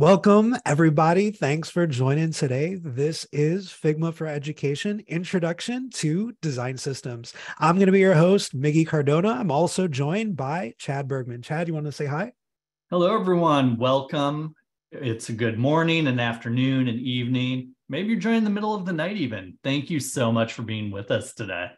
Welcome, everybody. Thanks for joining today. This is Figma for Education, Introduction to Design Systems. I'm going to be your host, Miggy Cardona. I'm also joined by Chad Bergman. Chad, you want to say hi? Hello, everyone. Welcome. It's a good morning, an afternoon, an evening. Maybe you're joining the middle of the night even. Thank you so much for being with us today.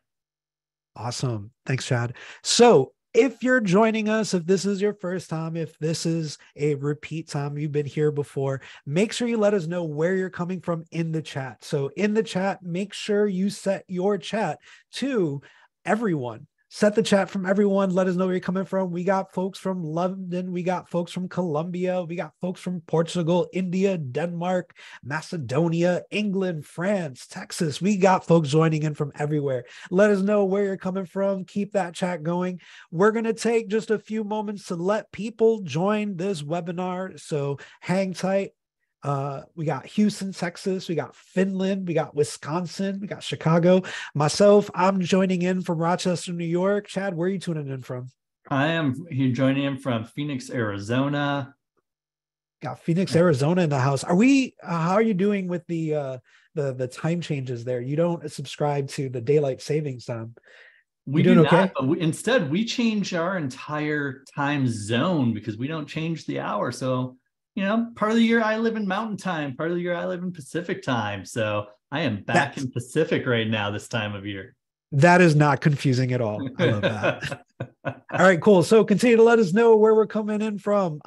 Awesome. Thanks, Chad. So, if you're joining us, if this is your first time, if this is a repeat time, you've been here before, make sure you let us know where you're coming from in the chat. So in the chat, make sure you set your chat to everyone. Set the chat from everyone. Let us know where you're coming from. We got folks from London. We got folks from Colombia. We got folks from Portugal, India, Denmark, Macedonia, England, France, Texas. We got folks joining in from everywhere. Let us know where you're coming from. Keep that chat going. We're going to take just a few moments to let people join this webinar. So hang tight. We got Houston, Texas, we got Finland, we got Wisconsin, we got Chicago. Myself, I'm joining in from Rochester, New York. Chad, where are you tuning in from? I am joining in from Phoenix, Arizona. Got Phoenix, Arizona in the house. Are we, how are you doing with the time changes there? You don't subscribe to the daylight savings time. We do not, okay? But instead we change our entire time zone because we don't change the hour. So you know, part of the year I live in Mountain Time, part of the year I live in Pacific Time. So I am back in Pacific right now this time of year. That is not confusing at all. I love that. All right, cool. So continue to let us know where we're coming in from.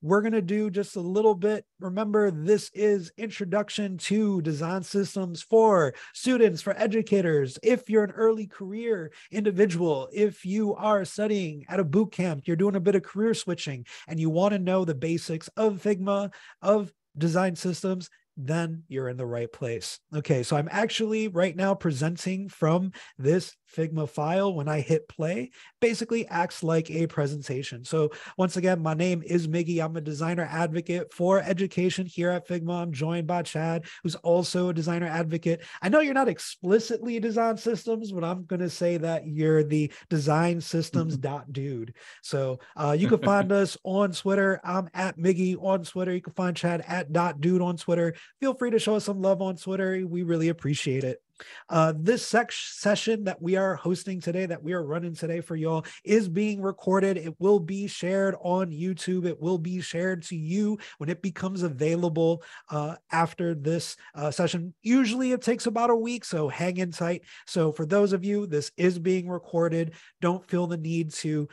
We're going to do just a little bit. Remember, this is Introduction to Design Systems for students, for educators. If you're an early career individual, if you are studying at a boot camp, you're doing a bit of career switching, and you want to know the basics of Figma, of design systems, then you're in the right place. Okay, so I'm actually right now presenting from this Figma file. When I hit play, basically acts like a presentation. So once again, my name is Miggy. I'm a designer advocate for education here at Figma. I'm joined by Chad, who's also a designer advocate. I know you're not explicitly design systems, but I'm going to say that you're the design systems .dude. So you can find us on Twitter. I'm at Miggy on Twitter. You can find Chad at .dude on Twitter. Feel free to show us some love on Twitter. We really appreciate it. This session that we are hosting today, that we are running today for y'all, is being recorded. It will be shared on YouTube. It will be shared to you when it becomes available after this session. Usually it takes about a week, so hang in tight. So for those of you, this is being recorded. Don't feel the need to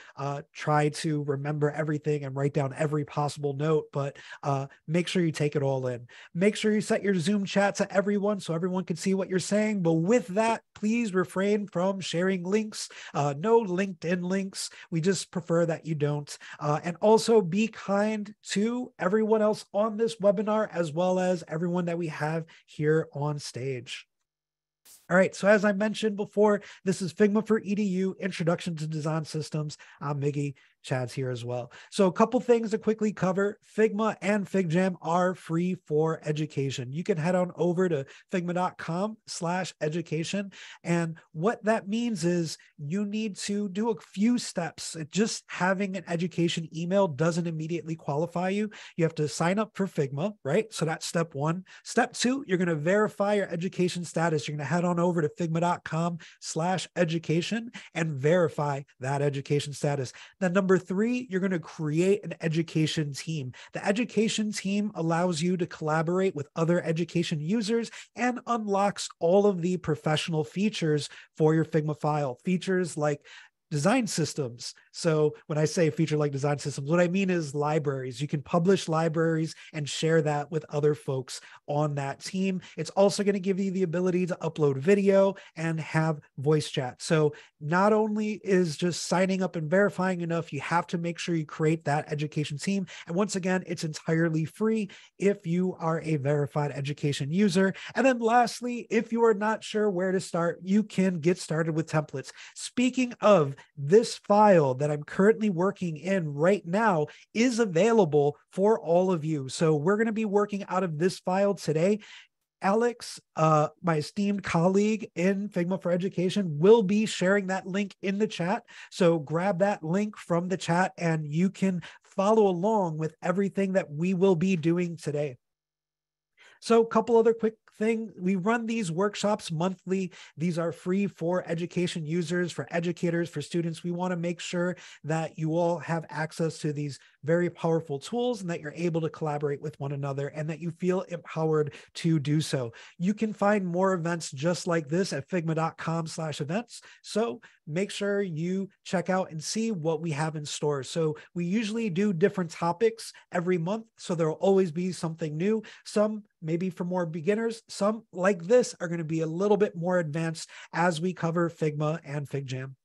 try to remember everything and write down every possible note, but make sure you take it all in. Make sure you set your Zoom chat to everyone so everyone can see what you're saying. But with that, please refrain from sharing links, no LinkedIn links. We just prefer that you don't. And also be kind to everyone else on this webinar, as well as everyone that we have here on stage. All right, so as I mentioned before, this is Figma for EDU, Introduction to Design Systems. I'm Miggy. Chad's here as well. So a couple things to quickly cover. Figma and FigJam are free for education. You can head on over to figma.com/education. And what that means is you need to do a few steps. Just having an education email doesn't immediately qualify you. You have to sign up for Figma, right? So that's step one. Step two, you're going to verify your education status. You're going to head on over to figma.com/education and verify that education status. Then number three, you're going to create an education team. The education team allows you to collaborate with other education users and unlocks all of the professional features for your Figma file. Features like design systems. So when I say feature like design systems, what I mean is libraries. You can publish libraries and share that with other folks on that team. It's also going to give you the ability to upload video and have voice chat. So not only is just signing up and verifying enough, you have to make sure you create that education team. And once again, it's entirely free if you are a verified education user. And then lastly, if you are not sure where to start, you can get started with templates. Speaking of, this file that I'm currently working in right now is available for all of you. So we're going to be working out of this file today. Alex, my esteemed colleague in Figma for Education, will be sharing that link in the chat. So grab that link from the chat and you can follow along with everything that we will be doing today. So a couple other quick things. We run these workshops monthly. These are free for education users, for educators, for students. We want to make sure that you all have access to these very powerful tools and that you're able to collaborate with one another and that you feel empowered to do so. You can find more events just like this at figma.com/events. So make sure you check out and see what we have in store. So we usually do different topics every month. So there'll always be something new. Some maybe for more beginners, some like this are going to be a little bit more advanced as we cover Figma and FigJam.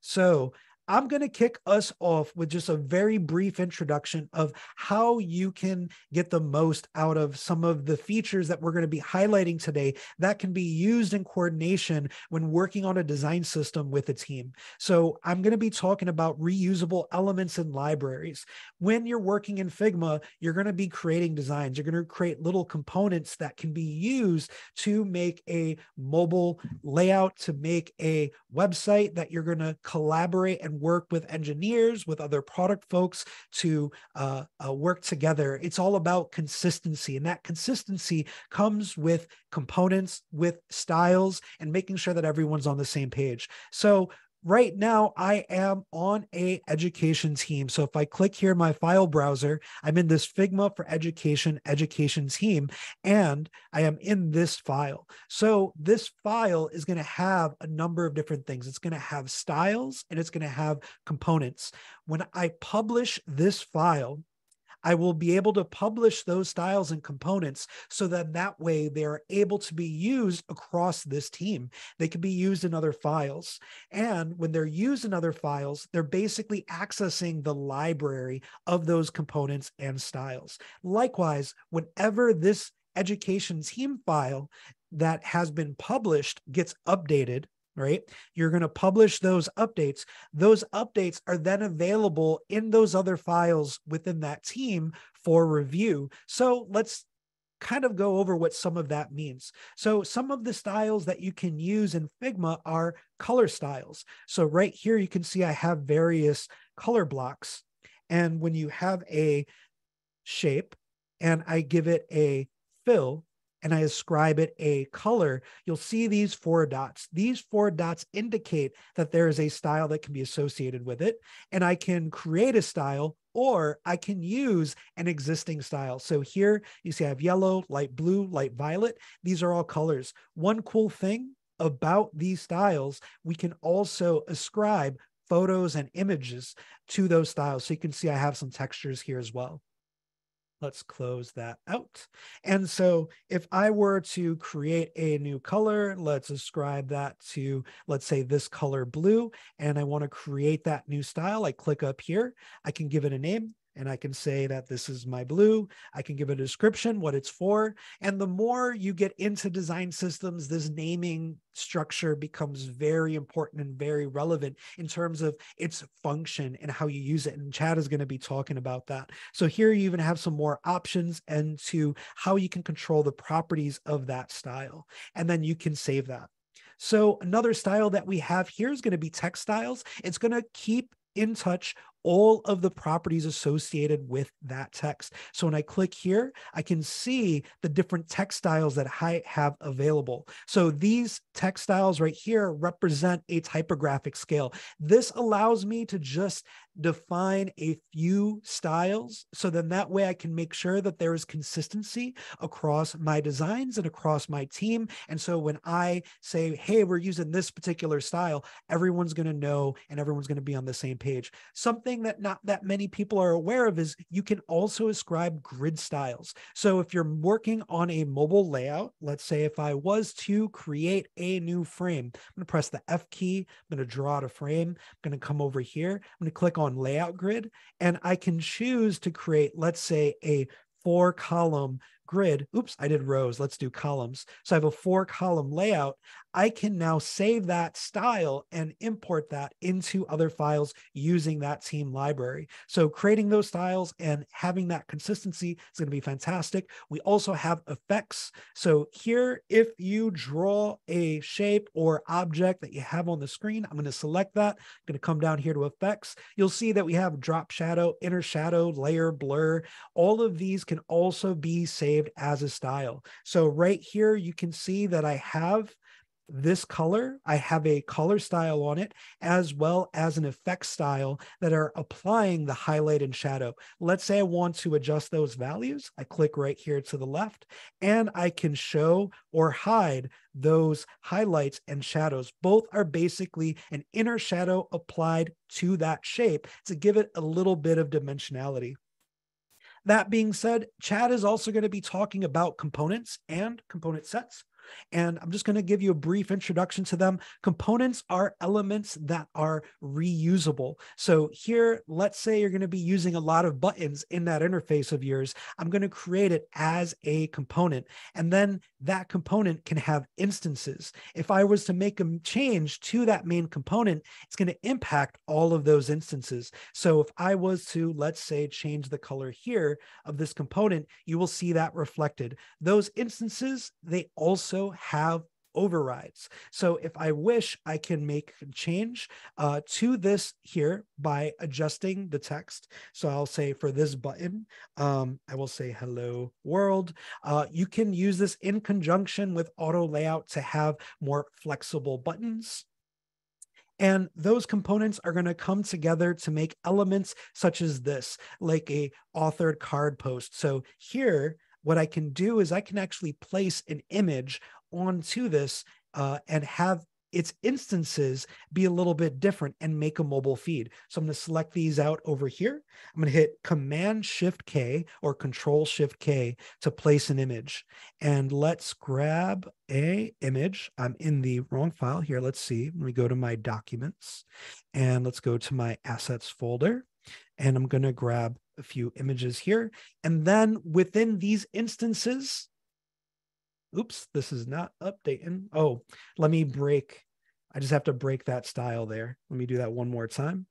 So I'm going to kick us off with just a very brief introduction of how you can get the most out of some of the features that we're going to be highlighting today that can be used in coordination when working on a design system with a team. So I'm going to be talking about reusable elements and libraries. When you're working in Figma, you're going to be creating designs. You're going to create little components that can be used to make a mobile layout, to make a website that you're going to collaborate and work with engineers, with other product folks to work together. It's all about consistency, and that consistency comes with components, with styles, and making sure that everyone's on the same page. So right now I am on a education team. So if I click here in my file browser, I'm in this Figma for Education, education team, and I am in this file. So this file is going to have a number of different things. It's going to have styles and it's going to have components. When I publish this file, I will be able to publish those styles and components so that that way they are able to be used across this team. They can be used in other files. And when they're used in other files, they're basically accessing the library of those components and styles. Likewise, whenever this education team file that has been published gets updated, right? You're going to publish those updates. Those updates are then available in those other files within that team for review. So let's kind of go over what some of that means. So some of the styles that you can use in Figma are color styles. So right here, you can see I have various color blocks. And when you have a shape and I give it a fill, and I ascribe it a color, you'll see these four dots. These four dots indicate that there is a style that can be associated with it, and I can create a style or I can use an existing style. So here you see I have yellow, light blue, light violet. These are all colors. One cool thing about these styles, we can also ascribe photos and images to those styles. So you can see I have some textures here as well. Let's close that out. And so if I were to create a new color, let's ascribe that to, let's say, this color blue, and I want to create that new style. I click up here. I can give it a name and I can say that this is my blue. I can give a description, what it's for. And the more you get into design systems, this naming structure becomes very important and very relevant in terms of its function and how you use it. And Chad is going to be talking about that. So here you even have some more options and to how you can control the properties of that style. And then you can save that. So another style that we have here is going to be text styles. It's going to keep in touch all of the properties associated with that text. So when I click here, I can see the different text styles that I have available. So these text styles right here represent a typographic scale. This allows me to just define a few styles. So then that way I can make sure that there is consistency across my designs and across my team. And so when I say, hey, we're using this particular style, everyone's going to know and everyone's going to be on the same page. Something that not that many people are aware of is you can also ascribe grid styles. So if you're working on a mobile layout, let's say if I was to create a new frame, I'm going to press the F key. I'm going to draw out a frame. I'm going to come over here. I'm going to click on layout grid, and I can choose to create, let's say, a 4-column grid. Oops, I did rows. Let's do columns. So I have a 4-column layout. I can now save that style and import that into other files using that team library. So creating those styles and having that consistency is going to be fantastic. We also have effects. So here, if you draw a shape or object that you have on the screen, I'm going to select that. I'm going to come down here to effects. You'll see that we have drop shadow, inner shadow, layer, blur. All of these can also be saved as a style. So right here, you can see that I have this color, I have a color style on it, as well as an effect style that are applying the highlight and shadow. Let's say I want to adjust those values. I click right here to the left, and I can show or hide those highlights and shadows. Both are basically an inner shadow applied to that shape to give it a little bit of dimensionality. That being said, Chad is also going to be talking about components and component sets. And I'm just going to give you a brief introduction to them. Components are elements that are reusable. So here, let's say you're going to be using a lot of buttons in that interface of yours. I'm going to create it as a component. And then that component can have instances. If I was to make a change to that main component, it's going to impact all of those instances. So if I was to, let's say, change the color here of this component, you will see that reflected. Those instances, they also have overrides. So if I wish, I can make a change to this here by adjusting the text. So I'll say for this button, I will say hello world. You can use this in conjunction with auto layout to have more flexible buttons. And those components are going to come together to make elements such as this, like a authored card post. So here, what I can do is I can actually place an image onto this and have its instances be a little bit different and make a mobile feed. So I'm going to select these out over here. I'm going to hit Command Shift K or Control Shift K to place an image. And let's grab a image. I'm in the wrong file here. Let's see. Let me go to my documents and let's go to my assets folder. And I'm going to grab a few images here. And then within these instances, oops, this is not updating. Oh, let me break. I just have to break that style there. Let me do that one more time.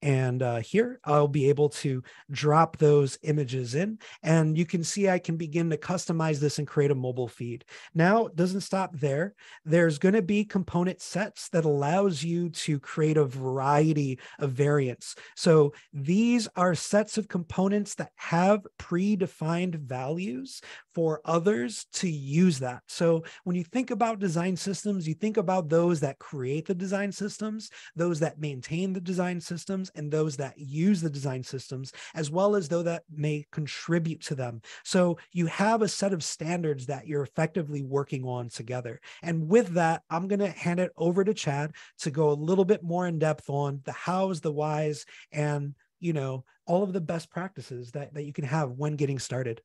And here I'll be able to drop those images in, and you can see I can begin to customize this and create a mobile feed. Now, it doesn't stop there. There's going to be component sets that allows you to create a variety of variants. So these are sets of components that have predefined values for others to use that. So when you think about design systems, you think about those that create the design systems, those that maintain the design systems, and those that use the design systems, as well as those that may contribute to them. So you have a set of standards that you're effectively working on together. And with that, I'm going to hand it over to Chad to go a little bit more in depth on the hows, the whys, and you know, all of the best practices that you can have when getting started.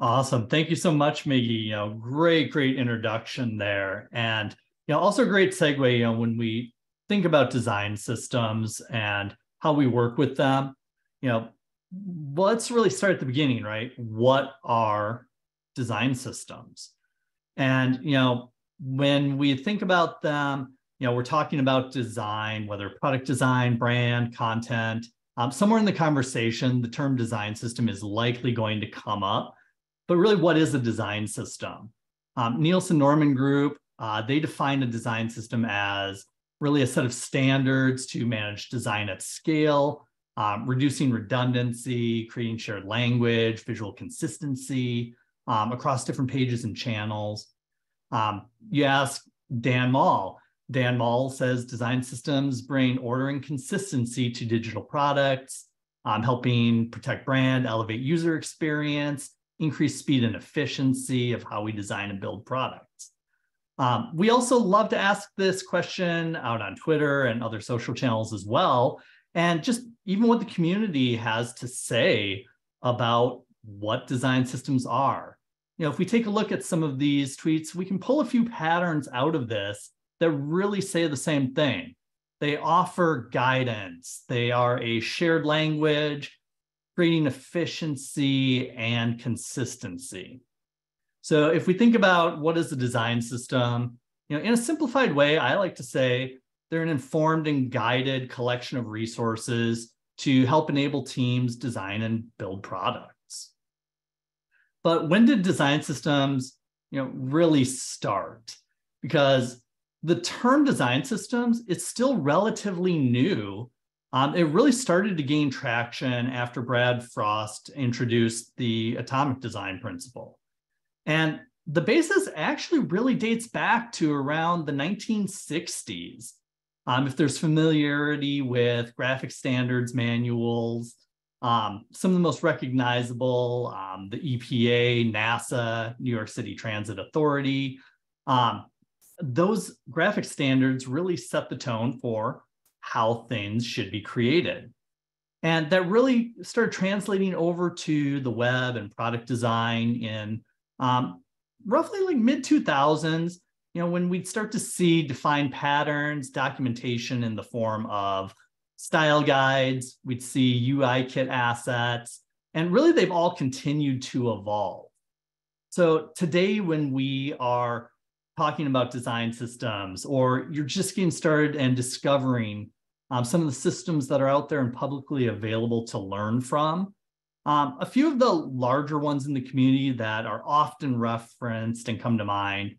Awesome. Thank you so much, Miggy. You know, great introduction there. And yeah, also a great segue, when we think about design systems and how we work with them, let's really start at the beginning, right? What are design systems? And, when we think about them, we're talking about design, whether product design, brand, content, somewhere in the conversation, the term design system is likely going to come up. But really, what is a design system? Nielsen Norman Group, they define a design system as really a set of standards to manage design at scale, reducing redundancy, creating shared language, visual consistency across different pages and channels. You ask Dan Mall. Dan Mall says design systems bring order and consistency to digital products, helping protect brand, elevate user experience, increase speed and efficiency of how we design and build products. We also love to ask this question out on Twitter and other social channels as well, and just even what the community has to say about what design systems are. If we take a look at some of these tweets, we can pull a few patterns out of this that really say the same thing. They offer guidance. They are a shared language, creating efficiency and consistency. So if we think about what is the design system, you know, in a simplified way, I like to say they're an informed and guided collection of resources to help enable teams design and build products. But when did design systems, you know, really start? Because the term design systems, it's still relatively new. It really started to gain traction after Brad Frost introduced the atomic design principle. And the basis actually really dates back to around the 1960s. If there's familiarity with graphic standards manuals, some of the most recognizable, the EPA, NASA, New York City Transit Authority, those graphic standards really set the tone for how things should be created. And that really started translating over to the web and product design in roughly like mid-2000s, you know, when we'd start to see defined patterns, documentation in the form of style guides, we'd see UI kit assets, and really they've all continued to evolve. So today when we are talking about design systems, or you're just getting started and discovering some of the systems that are out there and publicly available to learn from, a few of the larger ones in the community that are often referenced and come to mind,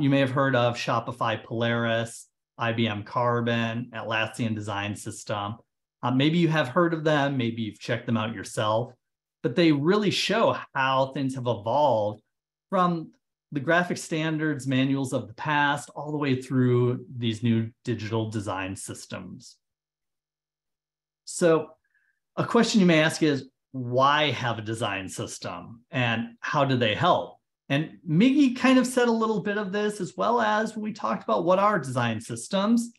you may have heard of Shopify Polaris, IBM Carbon, Atlassian Design System. Maybe you have heard of them, maybe you've checked them out yourself, but they really show how things have evolved from the graphic standards manuals of the past all the way through these new digital design systems. So a question you may ask is, why have a design system and how do they help? And Miggy kind of said a little bit of this, as well as when we talked about what are design systems.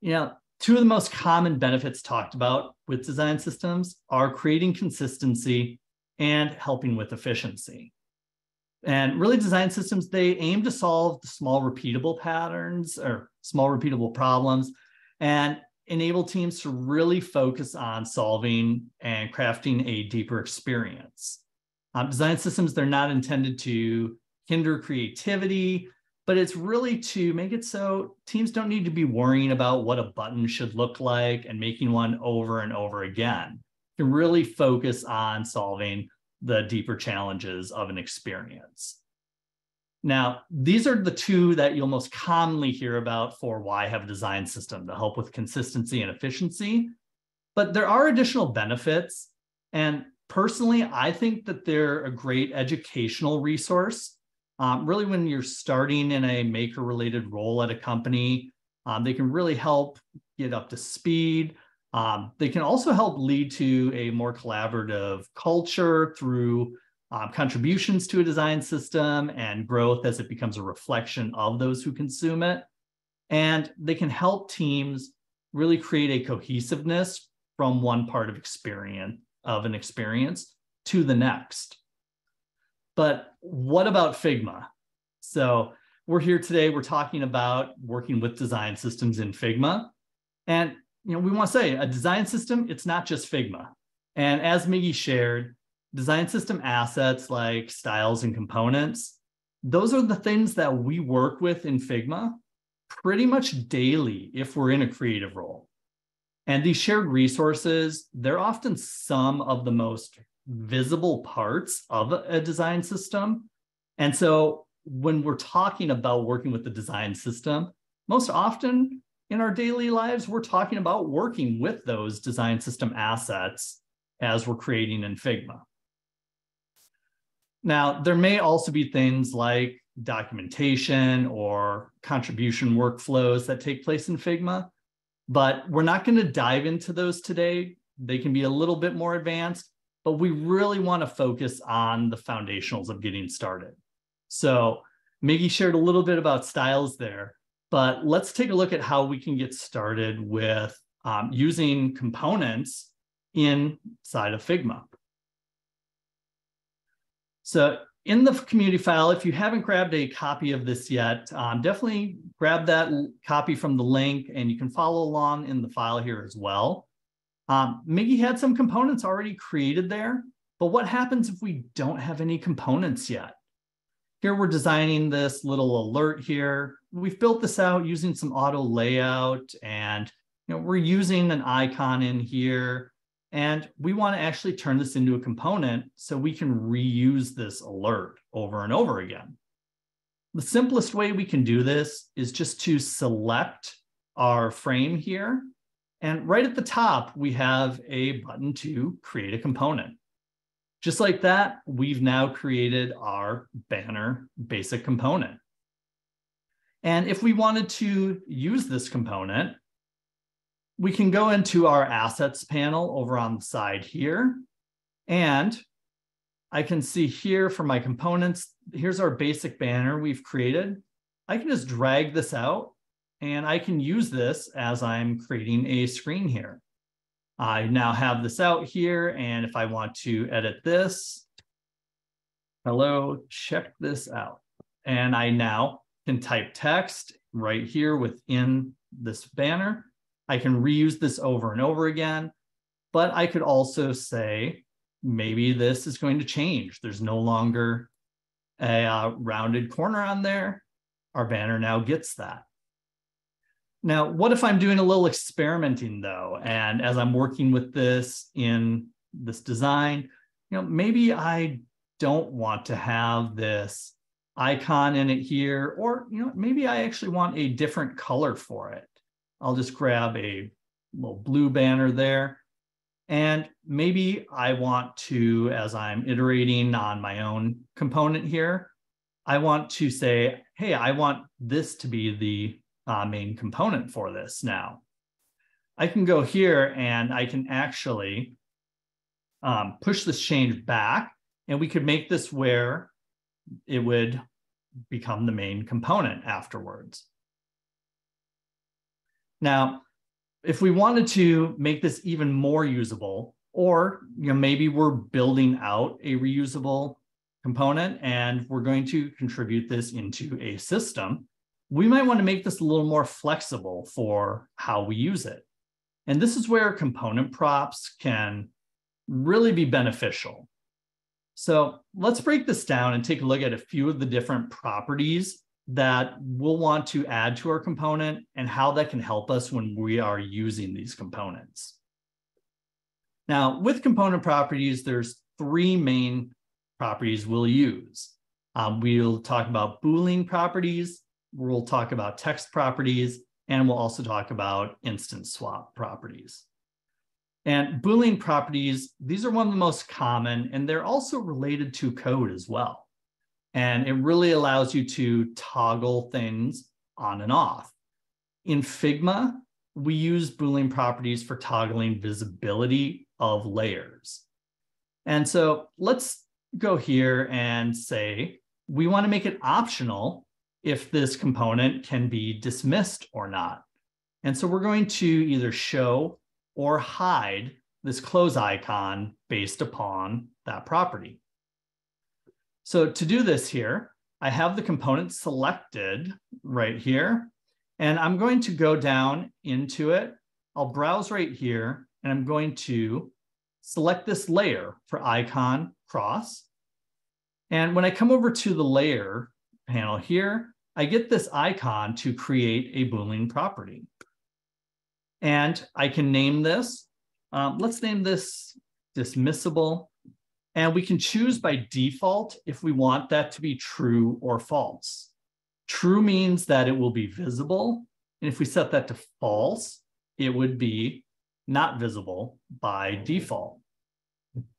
You know, two of the most common benefits talked about with design systems are creating consistency and helping with efficiency. And really design systems, they aim to solve the small repeatable patterns or small repeatable problems and enable teams to really focus on solving and crafting a deeper experience. Design systems, they're not intended to hinder creativity, but it's really to make it so teams don't need to be worrying about what a button should look like and making one over and over again. You can really focus on solving the deeper challenges of an experience. Now, these are the two that you'll most commonly hear about for why have a design system to help with consistency and efficiency, but there are additional benefits. And personally, I think that they're a great educational resource. Really, when you're starting in a maker-related role at a company, they can really help get up to speed. They can also help lead to a more collaborative culture through contributions to a design system and growth as it becomes a reflection of those who consume it. And they can help teams really create a cohesiveness from one part of an experience to the next. But what about Figma? So we're here today, we're talking about working with design systems in Figma. And you know, we want to say a design system, it's not just Figma. And as Miggy shared, design system assets like styles and components, those are the things that we work with in Figma pretty much daily if we're in a creative role. And these shared resources, they're often some of the most visible parts of a design system. And so when we're talking about working with the design system, most often, in our daily lives, we're talking about working with those design system assets as we're creating in Figma. Now, there may also be things like documentation or contribution workflows that take place in Figma, but we're not going to dive into those today. They can be a little bit more advanced, but we really want to focus on the foundationals of getting started. So Miggy shared a little bit about styles there, but let's take a look at how we can get started with using components inside of Figma. So in the community file, if you haven't grabbed a copy of this yet, definitely grab that copy from the link and you can follow along in the file here as well. Miggy had some components already created there, but what happens if we don't have any components yet? here we're designing this little alert here. We've built this out using some auto layout, and we're using an icon in here, and we want to actually turn this into a component so we can reuse this alert over and over again. The simplest way we can do this is just to select our frame here, and right at the top, we have a button to create a component. Just like that, we've now created our banner basic component. And if we wanted to use this component, we can go into our assets panel over on the side here. And I can see here for my components, here's our basic banner we've created. I can just drag this out and I can use this as I'm creating a screen here. I now have this out here, and if I want to edit this, hello, check this out. And I now can type text right here within this banner. I can reuse this over and over again, but I could also say, maybe this is going to change. There's no longer a rounded corner on there. Our banner now gets that. Now, what if I'm doing a little experimenting though? And as I'm working with this in this design, maybe I don't want to have this icon in it here, or maybe I actually want a different color for it. I'll just grab a little blue banner there. And maybe I want to, as I'm iterating on my own component here, I want to say, hey, I want this to be the main component for this now. I can go here and I can actually push this change back, and we could make this where it would become the main component afterwards. Now, if we wanted to make this even more usable, or maybe we're building out a reusable component and we're going to contribute this into a system, we might want to make this a little more flexible for how we use it. And this is where component props can really be beneficial. So let's break this down and take a look at a few of the different properties that we'll want to add to our component and how that can help us when we are using these components. Now, with component properties, there's three main properties we'll use. We'll talk about Boolean properties, we'll talk about text properties, and we'll also talk about instance swap properties. And Boolean properties, these are one of the most common, and they're also related to code as well. And it really allows you to toggle things on and off. In Figma, we use Boolean properties for toggling visibility of layers. And so let's go here and say, we want to make it optional if this component can be dismissed or not. And so we're going to either show or hide this close icon based upon that property. So to do this here, I have the component selected right here, and I'm going to go down into it. I'll browse right here, and I'm going to select this layer for icon cross. And when I come over to the layer panel here, I get this icon to create a Boolean property. And I can name this. Let's name this dismissible. And we can choose by default if we want that to be true or false. True means that it will be visible. And if we set that to false, it would be not visible by default.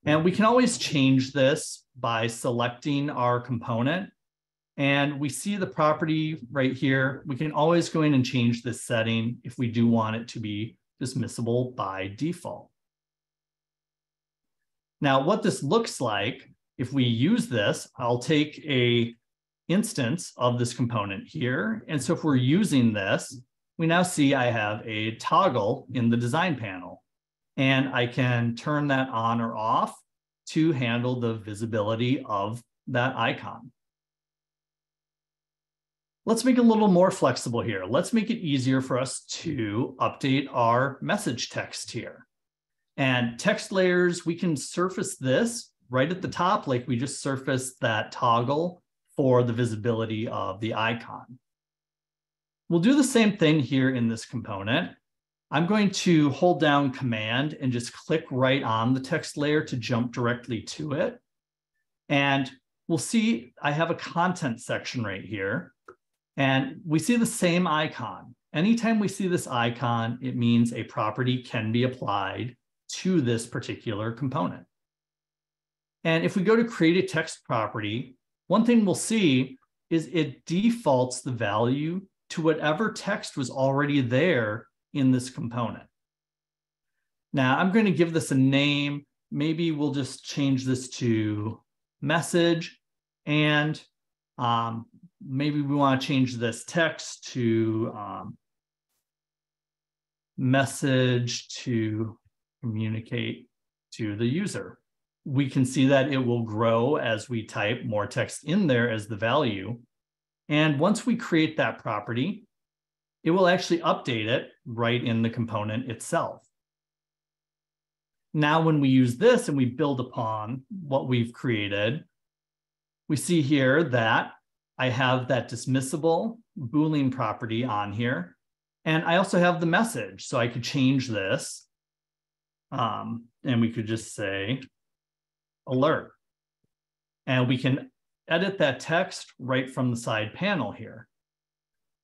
And we can always change this by selecting our component. And we see the property right here. We can always go in and change this setting if we do want it to be dismissible by default. Now, what this looks like, if we use this, I'll take an instance of this component here. And so if we're using this, we now see I have a toggle in the design panel. And I can turn that on or off to handle the visibility of that icon. Let's make it a little more flexible here. Let's make it easier for us to update our message text here. And text layers, we can surface this right at the top, like we just surfaced that toggle for the visibility of the icon. We'll do the same thing here in this component. I'm going to hold down Command and just click right on the text layer to jump directly to it. And we'll see I have a content section right here. And we see the same icon. Anytime we see this icon, it means a property can be applied to this particular component. And if we go to create a text property, one thing we'll see is it defaults the value to whatever text was already there in this component. Now I'm going to give this a name. Maybe we'll just change this to message, and maybe we want to change this text to message to communicate to the user. We can see that it will grow as we type more text in there as the value. And once we create that property, it will actually update it right in the component itself. Now, when we use this and we build upon what we've created, we see here that I have that dismissible Boolean property on here. And I also have the message. So I could change this. And we could just say alert. And we can edit that text right from the side panel here.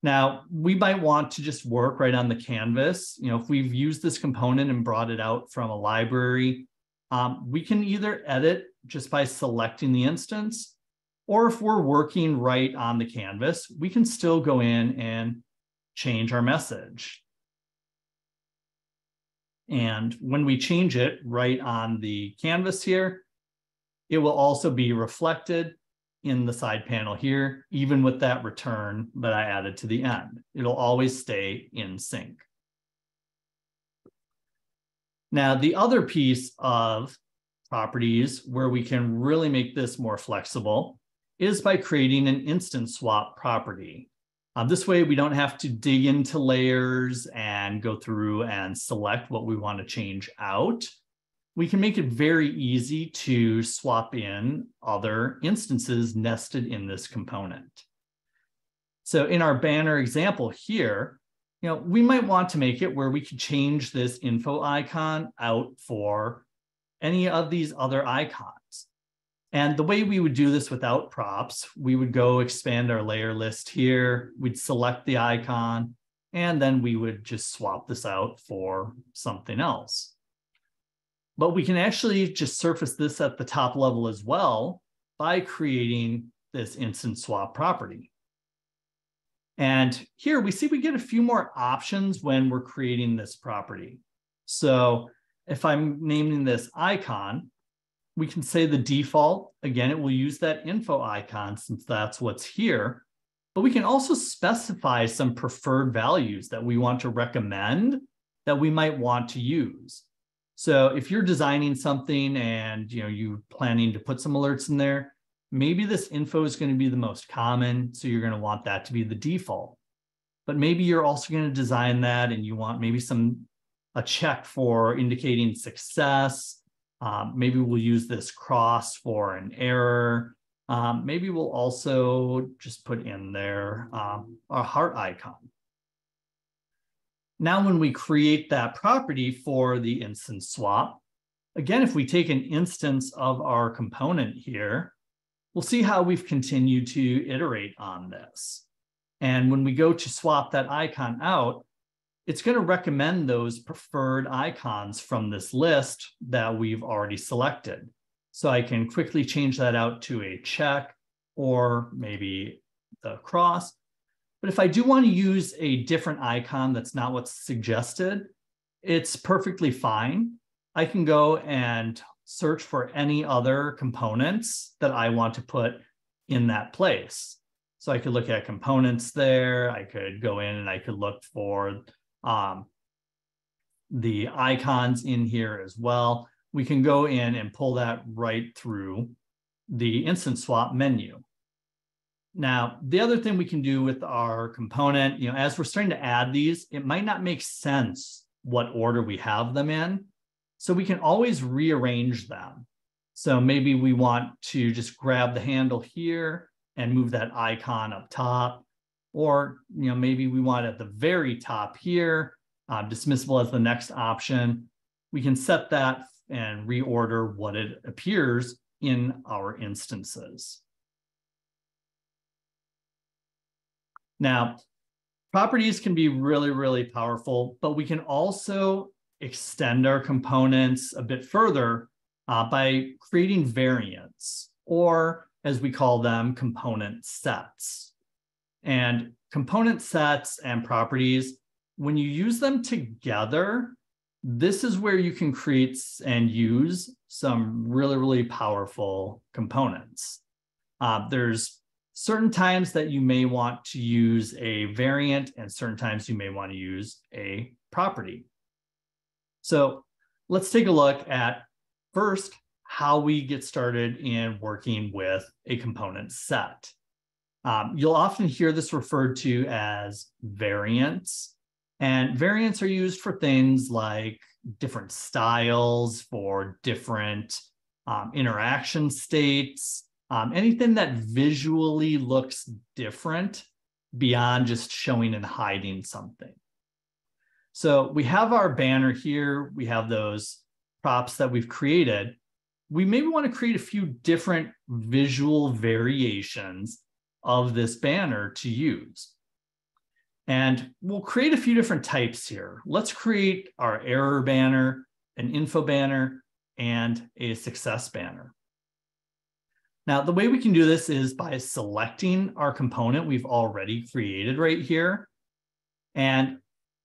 Now, we might want to just work right on the canvas. You know, if we've used this component and brought it out from a library, we can either edit just by selecting the instance, or if we're working right on the canvas, we can still go in and change our message. And when we change it right on the canvas here, it will also be reflected in the side panel here, even with that return that I added to the end. It'll always stay in sync. Now, the other piece of properties where we can really make this more flexible is by creating an instance swap property. This way, we don't have to dig into layers and go through and select what we want to change out. We can make it very easy to swap in other instances nested in this component. So in our banner example here, you know, we might want to make it where we could change this info icon out for any of these other icons. And the way we would do this without props, we would go expand our layer list here, we'd select the icon, and then we would just swap this out for something else. But we can actually just surface this at the top level as well by creating this instance swap property. And here we see we get a few more options when we're creating this property. So if I'm naming this icon, we can say the default, again, it will use that info icon since that's what's here. But we can also specify some preferred values that we want to recommend that we might want to use. So if you're designing something and you're planning to put some alerts in there, maybe this info is going to be the most common. So you're going to want that to be the default. But maybe you're also going to design that and you want maybe a check for indicating success. Maybe we'll use this cross for an error. Maybe we'll also just put in there our heart icon. Now, when we create that property for the instance swap, again, if we take an instance of our component here, we'll see how we've continued to iterate on this. And when we go to swap that icon out, it's going to recommend those preferred icons from this list that we've already selected. So I can quickly change that out to a check or maybe the cross. But if I do want to use a different icon that's not what's suggested, it's perfectly fine. I can go and search for any other components that I want to put in that place. So I could look at components there. I could go in and I could look for the icons in here as well. We can go in and pull that right through the instance swap menu. Now, the other thing we can do with our component, as we're starting to add these, it might not make sense what order we have them in. So we can always rearrange them. So maybe we want to just grab the handle here and move that icon up top. Or, you know, maybe we want it at the very top here, dismissible as the next option. We can set that and reorder what it appears in our instances. Now, properties can be really, really powerful, but we can also extend our components a bit further by creating variants, or as we call them, component sets. And component sets and properties, when you use them together, this is where you can create and use some really, really powerful components. There's certain times that you may want to use a variant and certain times you may want to use a property. So let's take a look at first how we get started in working with a component set. You'll often hear this referred to as variants. And variants are used for things like different styles, for different interaction states, anything that visually looks different beyond just showing and hiding something. So we have our banner here. We have those props that we've created. We maybe want to create a few different visual variations of this banner to use. And we'll create a few different types here. Let's create our error banner, an info banner, and a success banner. Now, the way we can do this is by selecting our component we've already created right here. And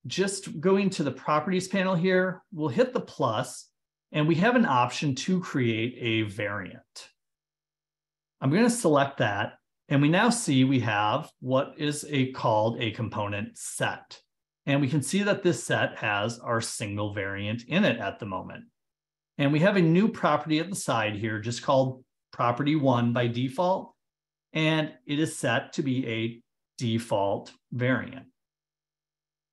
just going to the properties panel here, we'll hit the plus, and we have an option to create a variant. I'm going to select that. And we now see we have what is called a component set. And we can see that this set has our single variant in it at the moment. And we have a new property at the side here, just called property one by default. And it is set to be a default variant.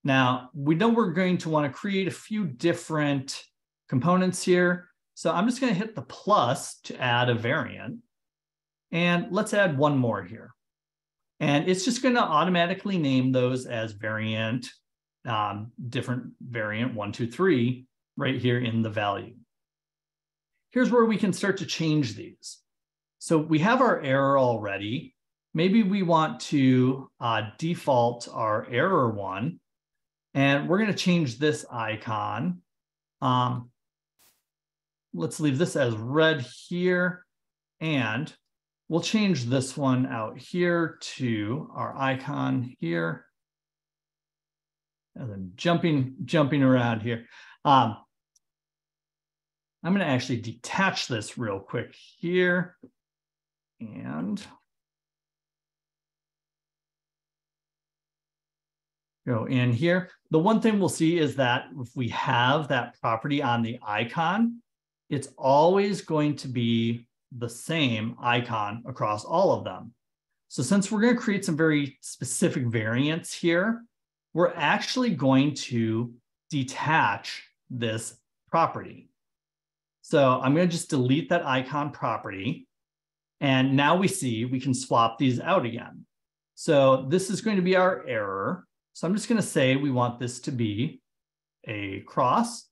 Now, we know we're going to want to create a few different components here. So I'm just going to hit the plus to add a variant. And let's add one more here. And it's just going to automatically name those as variant, different variant 1, 2, 3 right here in the value. Here's where we can start to change these. So we have our error already. Maybe we want to default our error one. And we're going to change this icon. Let's leave this as red here. And we'll change this one out here to our icon here. And then jumping around here. I'm going to actually detach this real quick here. And go in here. The one thing we'll see is that if we have that property on the icon, it's always going to be the same icon across all of them. So since we're going to create some very specific variants here, we're actually going to detach this property. So I'm going to just delete that icon property. And now we see we can swap these out again. So this is going to be our error. So I'm just going to say we want this to be a cross.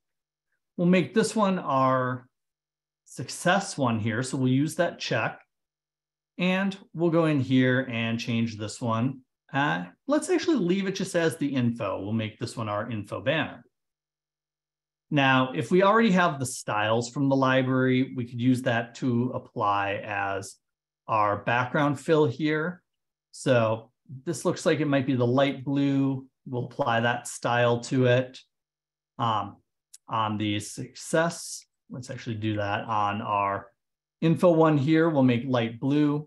We'll make this one our success one here. So we'll use that check and we'll go in here and change this one. Let's actually leave it just as the info. We'll make this one our info banner. Now, if we already have the styles from the library, we could use that to apply as our background fill here. So this looks like it might be the light blue. We'll apply that style to it. On the success, let's actually do that on our info one here. We'll make light blue.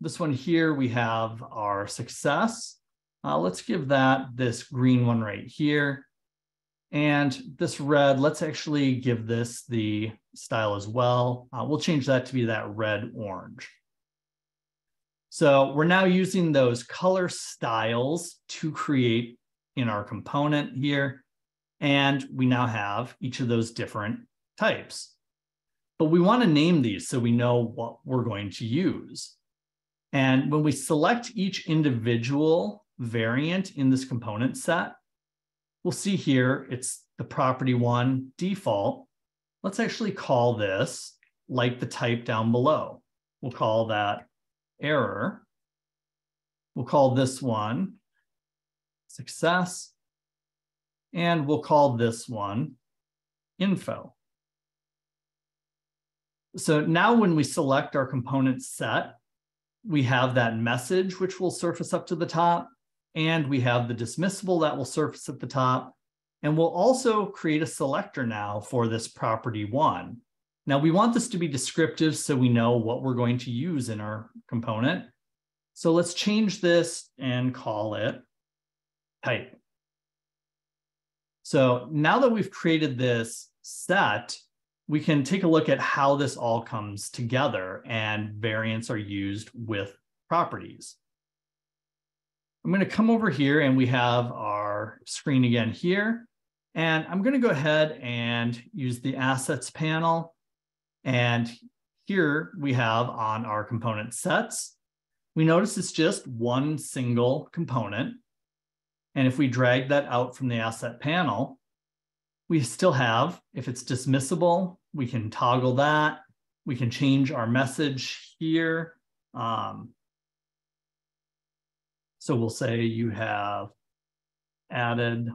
This one here, we have our success. Let's give that this green one right here. And this red, let's actually give this the style as well. We'll change that to be that red orange. So we're now using those color styles to create in our component here. And we now have each of those different types, but we want to name these so we know what we're going to use. And when we select each individual variant in this component set, we'll see here it's the property one default. Let's actually call this like the type down below. We'll call that error. We'll call this one success. And we'll call this one info. So now when we select our component set, we have that message, which will surface up to the top. And we have the dismissible that will surface at the top. And we'll also create a selector now for this property one. Now we want this to be descriptive so we know what we're going to use in our component. So let's change this and call it type. So now that we've created this set, we can take a look at how this all comes together and variants are used with properties. I'm going to come over here and we have our screen again here. And I'm going to go ahead and use the assets panel. And here we have on our component sets, we notice it's just one single component. And if we drag that out from the asset panel, we still have, if it's dismissible, we can toggle that. We can change our message here. So we'll say you have added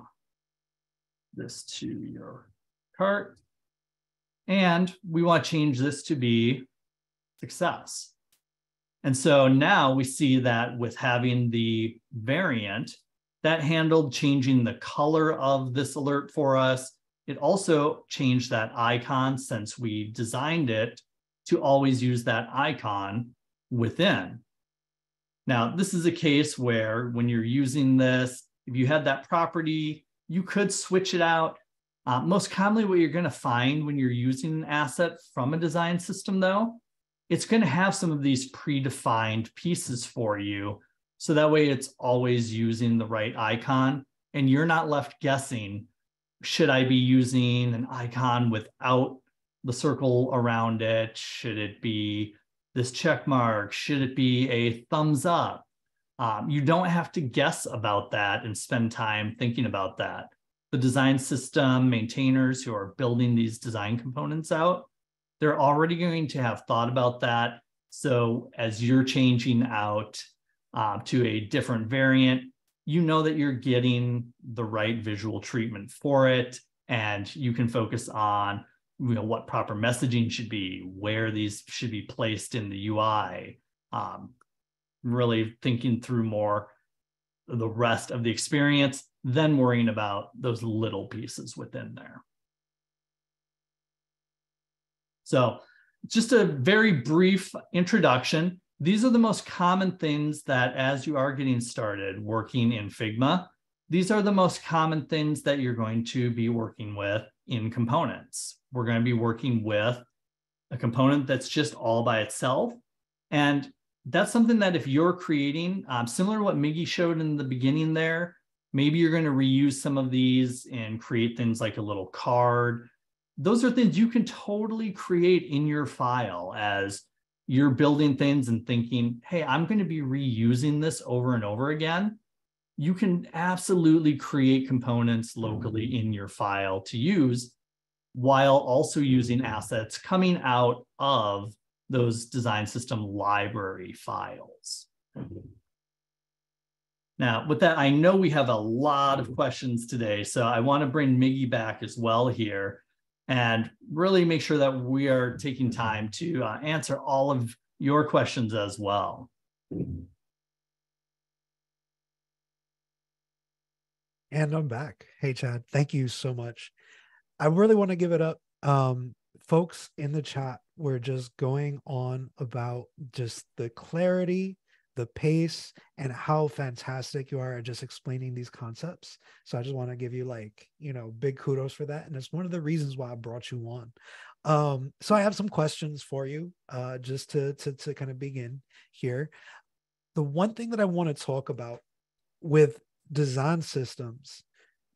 this to your cart. And we want to change this to be success. And so now we see that with having the variant that handled changing the color of this alert for us, it also changed that icon since we designed it to always use that icon within. Now, this is a case where when you're using this, if you had that property, you could switch it out. Most commonly, what you're going to find when you're using an asset from a design system, though, it's going to have some of these predefined pieces for you. So that way it's always using the right icon and you're not left guessing, should I be using an icon without the circle around it? Should it be this check mark? Should it be a thumbs up? You don't have to guess about that and spend time thinking about that. The design system maintainers who are building these design components out, they're already going to have thought about that. So as you're changing out to a different variant, you know that you're getting the right visual treatment for it. And you can focus on, you know, what proper messaging should be, where these should be placed in the UI, really thinking through more the rest of the experience, then worrying about those little pieces within there. So just a very brief introduction. These are the most common things that as you are getting started working in Figma, these are the most common things that you're going to be working with in components. We're going to be working with a component that's just all by itself. And that's something that if you're creating, similar to what Miggy showed in the beginning there, maybe you're going to reuse some of these and create things like a little card. Those are things you can totally create in your file as you're building things and thinking, hey, I'm going to be reusing this over and over again. You can absolutely create components locally in your file to use while also using assets coming out of those design system library files. Now, with that, I know we have a lot of questions today, so I want to bring Miggy back as well here and really make sure that we are taking time to answer all of your questions as well. And I'm back. Hey, Chad, thank you so much. I really want to give it up. Folks in the chat were just going on about just the clarity, the pace, and how fantastic you are at just explaining these concepts. So I just want to give you, like, you know, big kudos for that. And it's one of the reasons why I brought you on. So I have some questions for you just to kind of begin here. The one thing that I want to talk about with design systems,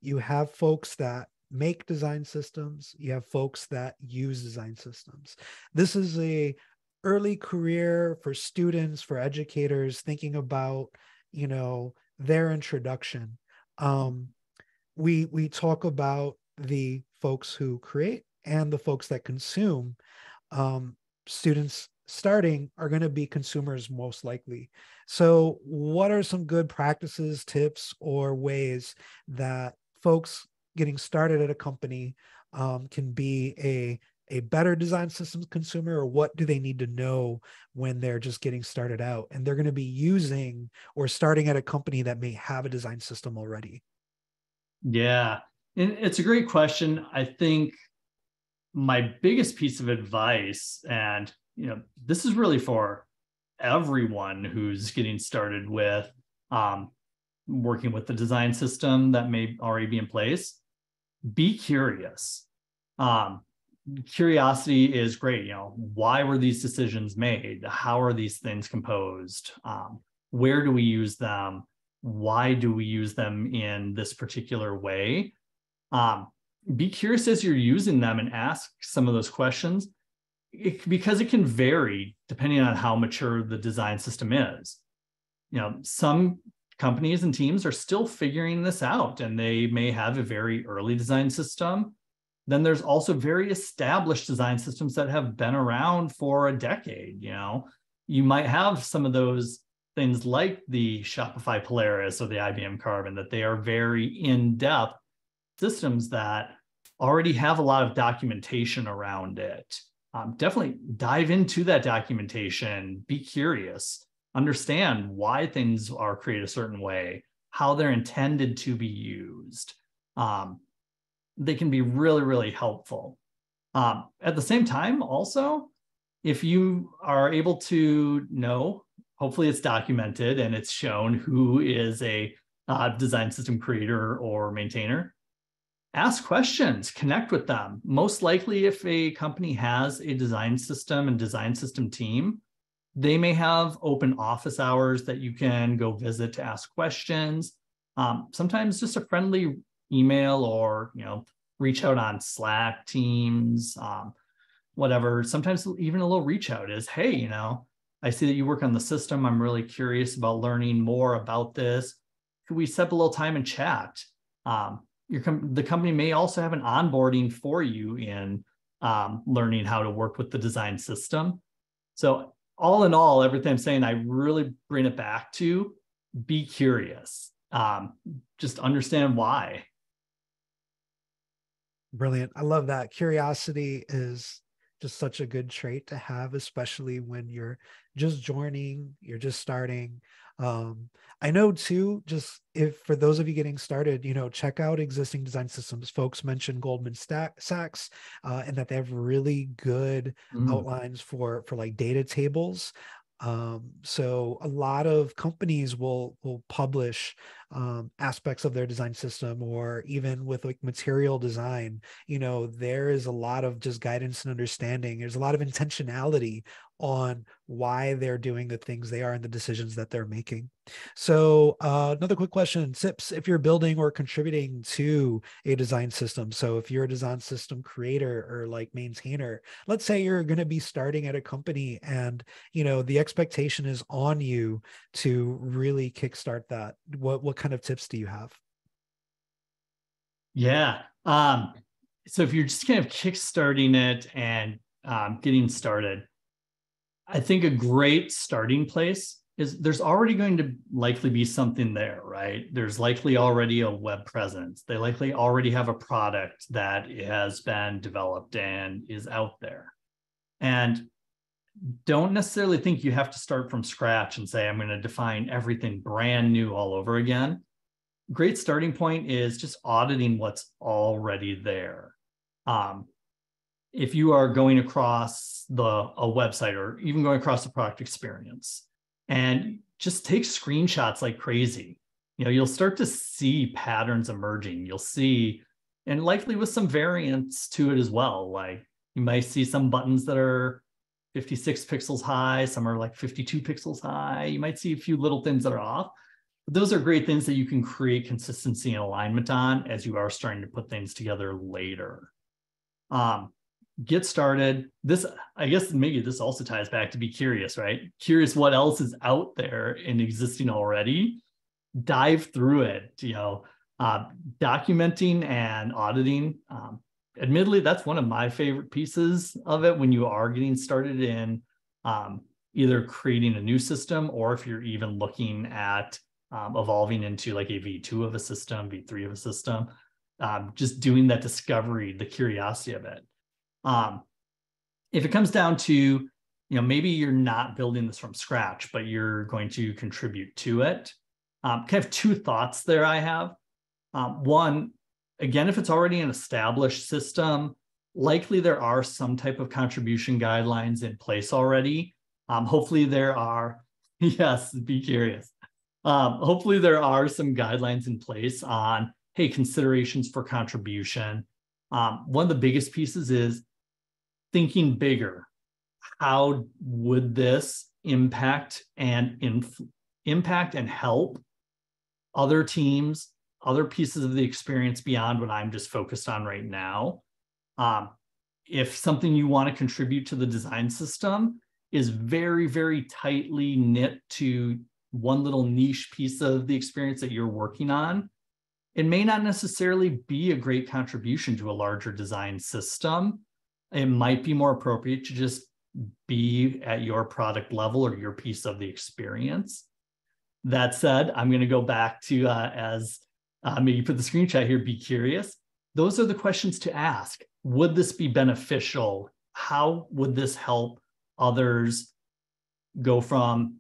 you have folks that make design systems, you have folks that use design systems. This is a early career, for students, for educators, thinking about, you know, their introduction. We talk about the folks who create and the folks that consume. Students starting are going to be consumers most likely. So what are some good practices, tips, or ways that folks getting started at a company can be a better design systems consumer, or what do they need to know when they're just getting started out and they're going to be using or starting at a company that may have a design system already? Yeah, and it's a great question. I think my biggest piece of advice, and you know, this is really for everyone who's getting started with working with the design system that may already be in place, be curious. Curiosity is great. You know, why were these decisions made? How are these things composed? Where do we use them? Why do we use them in this particular way? Be curious as you're using them and ask some of those questions, because it can vary depending on how mature the design system is. You know, some companies and teams are still figuring this out, and they may have a very early design system. Then there's also very established design systems that have been around for a decade. You know, you might have some of those things like the Shopify Polaris or the IBM Carbon, that they are very in-depth systems that already have a lot of documentation around it. Definitely dive into that documentation, be curious, understand why things are created a certain way, how they're intended to be used. They can be really, really helpful. At the same time, also, if you are able to know, hopefully it's documented and it's shown who is a design system creator or maintainer, ask questions, connect with them. Most likely, if a company has a design system and design system team, they may have open office hours that you can go visit to ask questions. Sometimes just a friendly email, or you know, reach out on Slack, Teams, whatever. Sometimes even a little reach out is, hey, you know, I see that you work on the system. I'm really curious about learning more about this. Could we set up a little time and chat? The company may also have an onboarding for you in learning how to work with the design system. So all in all, everything I'm saying, I really bring it back to be curious. Just understand why. Brilliant. I love that. Curiosity is just such a good trait to have, especially when you're just joining, you're just starting. I know too, just if for those of you getting started, you know, check out existing design systems. Folks mentioned Goldman Sachs and that they have really good outlines for like data tables. So a lot of companies will publish aspects of their design system, or even with like Material Design, you know, there is a lot of just guidance and understanding. There's a lot of intentionality on why they're doing the things they are and the decisions that they're making. So another quick question, tips if you're building or contributing to a design system. So if you're a design system creator or like maintainer, let's say you're going to be starting at a company and, you know, the expectation is on you to really kickstart that. What kind of tips do you have? Yeah. So if you're just kind of kickstarting it and getting started, I think a great starting place is there's already going to likely be something there, right? There's likely already a web presence. They likely already have a product that has been developed and is out there. And don't necessarily think you have to start from scratch and say, I'm going to define everything brand new all over again. Great starting point is just auditing what's already there. If you are going across a website or even going across the product experience, and just take screenshots like crazy, you know, you'll start to see patterns emerging. You'll see, and likely with some variants to it as well. Like you might see some buttons that are 56 pixels high, some are like 52 pixels high. You might see a few little things that are off. But those are great things that you can create consistency and alignment on as you are starting to put things together later. get started. This, I guess, maybe this also ties back to be curious, right? Curious what else is out there and existing already. Dive through it, you know, documenting and auditing. Admittedly, that's one of my favorite pieces of it when you are getting started in either creating a new system, or if you're even looking at evolving into like a V2 of a system, V3 of a system, just doing that discovery, the curiosity of it. If it comes down to, you know, maybe you're not building this from scratch, but you're going to contribute to it. Kind of two thoughts there I have. One, again, if it's already an established system, likely there are some type of contribution guidelines in place already. Hopefully there are, yes, be curious. Hopefully there are some guidelines in place on, hey, considerations for contribution. One of the biggest pieces is thinking bigger. How would this impact and help other teams, other pieces of the experience beyond what I'm just focused on right now? If something you want to contribute to the design system is very, very tightly knit to one little niche piece of the experience that you're working on, it may not necessarily be a great contribution to a larger design system. It might be more appropriate to just be at your product level or your piece of the experience. That said, I'm going to go back to, maybe put the screenshot here, be curious. Those are the questions to ask. Would this be beneficial? How would this help others go from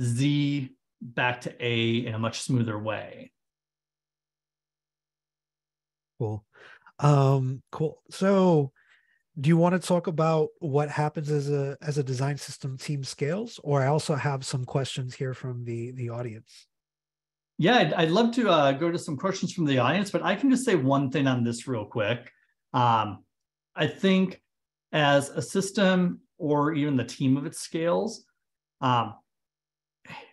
Z back to A in a much smoother way? Cool. Cool. So do you want to talk about what happens as a design system team scales? Or I also have some questions here from the audience. Yeah, I'd love to go to some questions from the audience, but I can just say one thing on this real quick. I think as a system or even the team of its scales,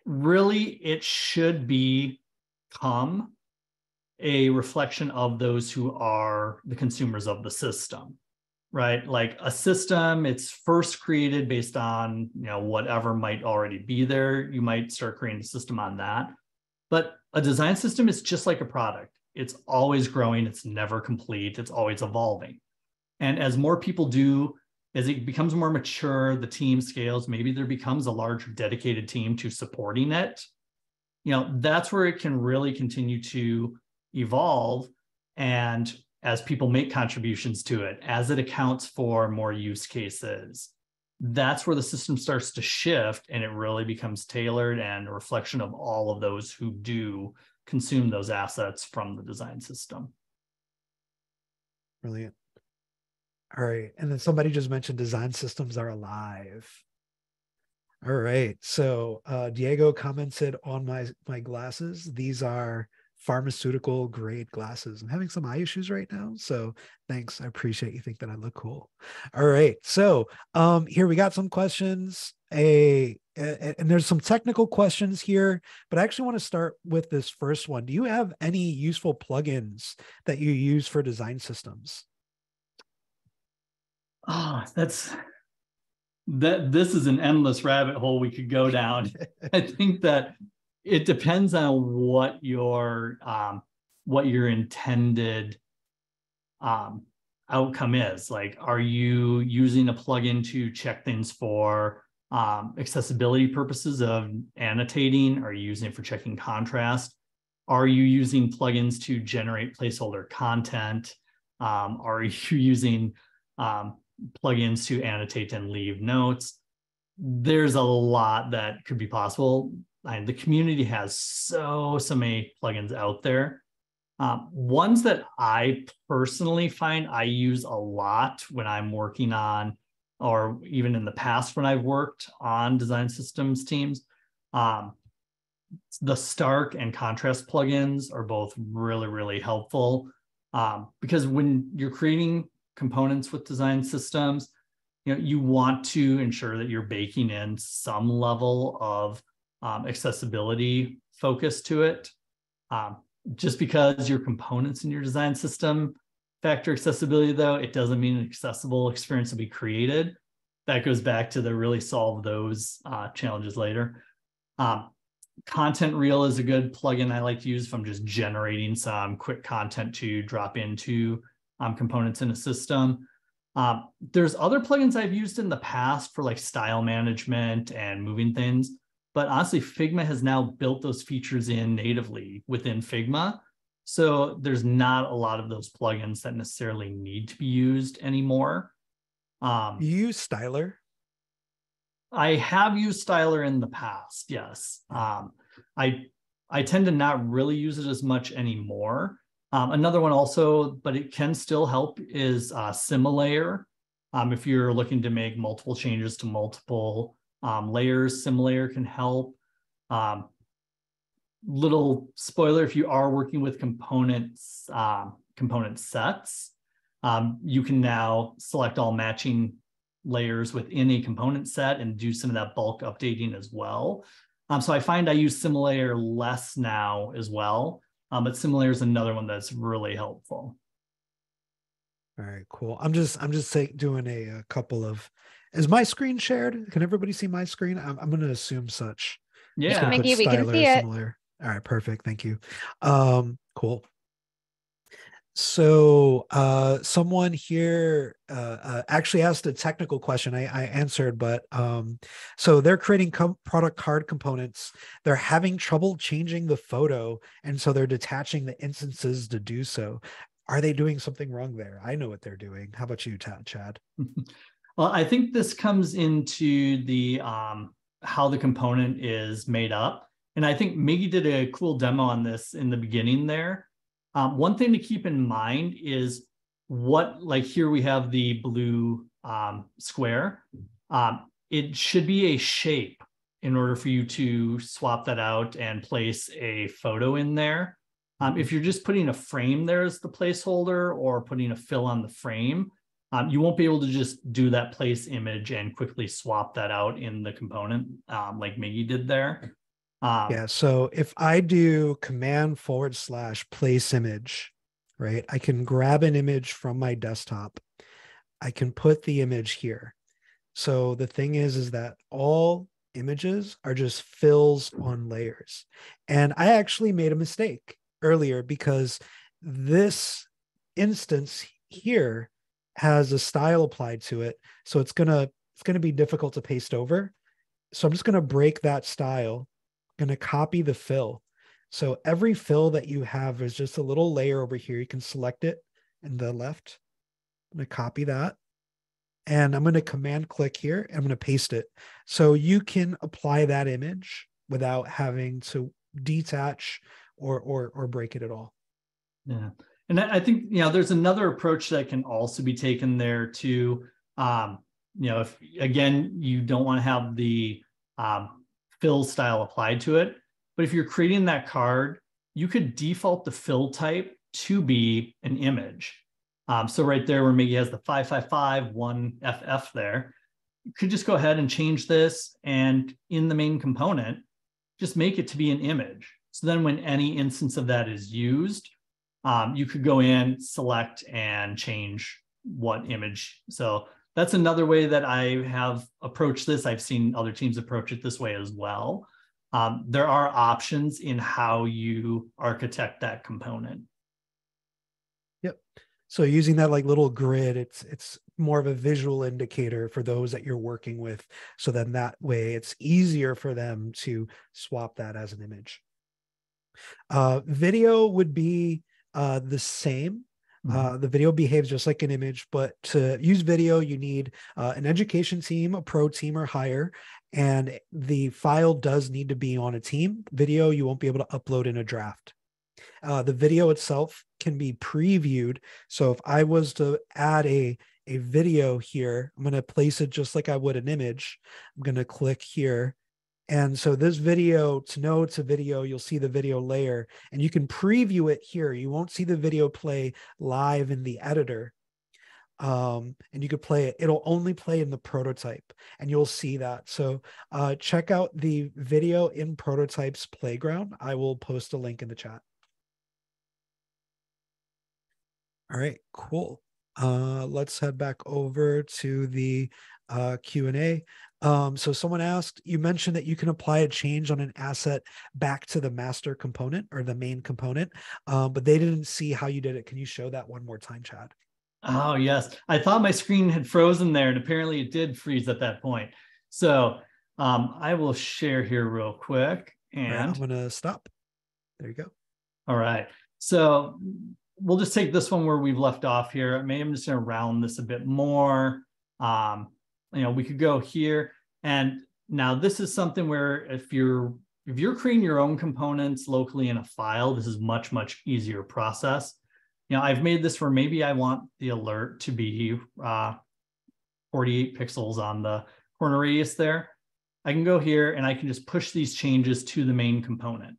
really it should become a reflection of those who are the consumers of the system, right? Like a system, it's first created based on, you know, whatever might already be there. You might start creating a system on that. But a design system is just like a product. It's always growing. It's never complete. It's always evolving. And as more people do, as it becomes more mature, the team scales, maybe there becomes a larger dedicated team to supporting it. You know, that's where it can really continue to evolve. And as people make contributions to it, as it accounts for more use cases, that's where the system starts to shift and it really becomes tailored and a reflection of all of those who do consume those assets from the design system. Brilliant. All right. And then somebody just mentioned design systems are alive. All right. So Diego commented on my glasses. These are pharmaceutical grade glasses. I'm having some eye issues right now. So thanks. I appreciate you think that I look cool. All right. So here we got some questions. And there's some technical questions here, but I actually want to start with this first one. Do you have any useful plugins that you use for design systems? Oh, this is an endless rabbit hole we could go down. I think that it depends on what your intended outcome is. Like, are you using a plugin to check things for accessibility purposes of annotating? Are you using it for checking contrast? Are you using plugins to generate placeholder content? Are you using plugins to annotate and leave notes? There's a lot that could be possible. And the community has so many plugins out there. Ones that I personally find I use a lot when I'm working on, or even in the past when I've worked on design systems teams, the Stark and Contrast plugins are both really, really helpful. Because when you're creating components with design systems, you know, you want to ensure that you're baking in some level of accessibility focus to it. Just because your components in your design system factor accessibility, though, it doesn't mean an accessible experience will be created. That goes back to the really solve those challenges later. Content Reel is a good plugin I like to use if I'm just generating some quick content to drop into components in a system. There's other plugins I've used in the past for like style management and moving things, but honestly, Figma has now built those features in natively within Figma. So there's not a lot of those plugins that necessarily need to be used anymore. You use Styler? I have used Styler in the past, yes. I tend to not really use it as much anymore. Another one also, but it can still help, is Similayer. If you're looking to make multiple changes to multiple layers, Similayer can help. Little spoiler, if you are working with components, component sets, you can now select all matching layers within a component set and do some of that bulk updating as well. So I find I use Similayer less now as well, but Similayer is another one that's really helpful. All right, cool. I'm just doing a couple of. Is my screen shared? Can everybody see my screen? I'm going to assume such. Yeah, Miggy, we can see it. Similar. All right, perfect. Thank you. Cool. So someone here actually asked a technical question I answered, but so they're creating product card components. They're having trouble changing the photo, and so they're detaching the instances to do so. Are they doing something wrong there? I know what they're doing. How about you, Chad? Well, I think this comes into the how the component is made up. And I think Miggy did a cool demo on this in the beginning there. One thing to keep in mind is like here we have the blue square. It should be a shape in order for you to swap that out and place a photo in there. If you're just putting a frame there as the placeholder or putting a fill on the frame, you won't be able to just do that place image and quickly swap that out in the component like Miggy did there. Yeah, so if I do command / place image, right, I can grab an image from my desktop. I can put the image here. So the thing is that all images are just fills on layers. And I actually made a mistake earlier because this instance here has a style applied to it. So it's gonna be difficult to paste over. So I'm just gonna break that style. Going to copy the fill. So every fill that you have is just a little layer over here. You can select it in the left. I'm going to copy that. And I'm going to command click here. And I'm going to paste it. So you can apply that image without having to detach or break it at all. Yeah. And I think, you know, there's another approach that can also be taken there to, you know, if again, you don't want to have the, fill style applied to it. But if you're creating that card, you could default the fill type to be an image. So right there where Miggy has the 5551FF there, you could just go ahead and change this and in the main component, just make it to be an image. So then when any instance of that is used, you could go in, select and change what image. So that's another way that I have approached this. I've seen other teams approach it this way as well. There are options in how you architect that component. Yep. So using that like little grid, it's more of a visual indicator for those that you're working with. So then that way it's easier for them to swap that as an image. Video would be the same. The video behaves just like an image, but to use video, you need an education team, a pro team or higher, and the file does need to be on a team. Video, you won't be able to upload in a draft. The video itself can be previewed. So if I was to add a video here, I'm going to place it just like I would an image. I'm going to click here. And so this video, to know it's a video, you'll see the video layer and you can preview it here. You won't see the video play live in the editor. And you could play it. It'll only play in the prototype and you'll see that. So check out the video in prototypes playground. I will post a link in the chat. All right, cool. Let's head back over to the Q&A. So someone asked, you mentioned that you can apply a change on an asset back to the master component or the main component, but they didn't see how you did it. Can you show that one more time, Chad? Oh, yes. I thought my screen had frozen there, and apparently it did freeze at that point. So I will share here real quick. And right, I'm going to stop. There you go. All right. So we'll just take this one where we've left off here. Maybe I'm just going to round this a bit more. We could go here. And now this is something where if you're creating your own components locally in a file, this is much, much easier process. You know, I've made this where maybe I want the alert to be 48 pixels on the corner radius there. I can go here and I can just push these changes to the main component.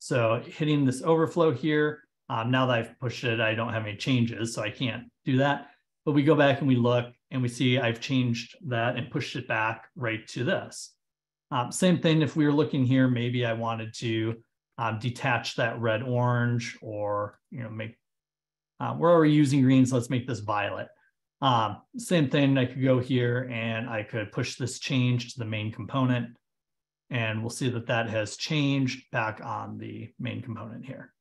So hitting this overflow here, now that I've pushed it, I don't have any changes, so I can't do that. But we go back and we look and we see I've changed that and pushed it back right to this. Same thing if we were looking here, maybe I wanted to detach that red orange, or make, we're already using green, so let's make this violet. Same thing, I could go here and I could push this change to the main component, and we'll see that that has changed back on the main component here.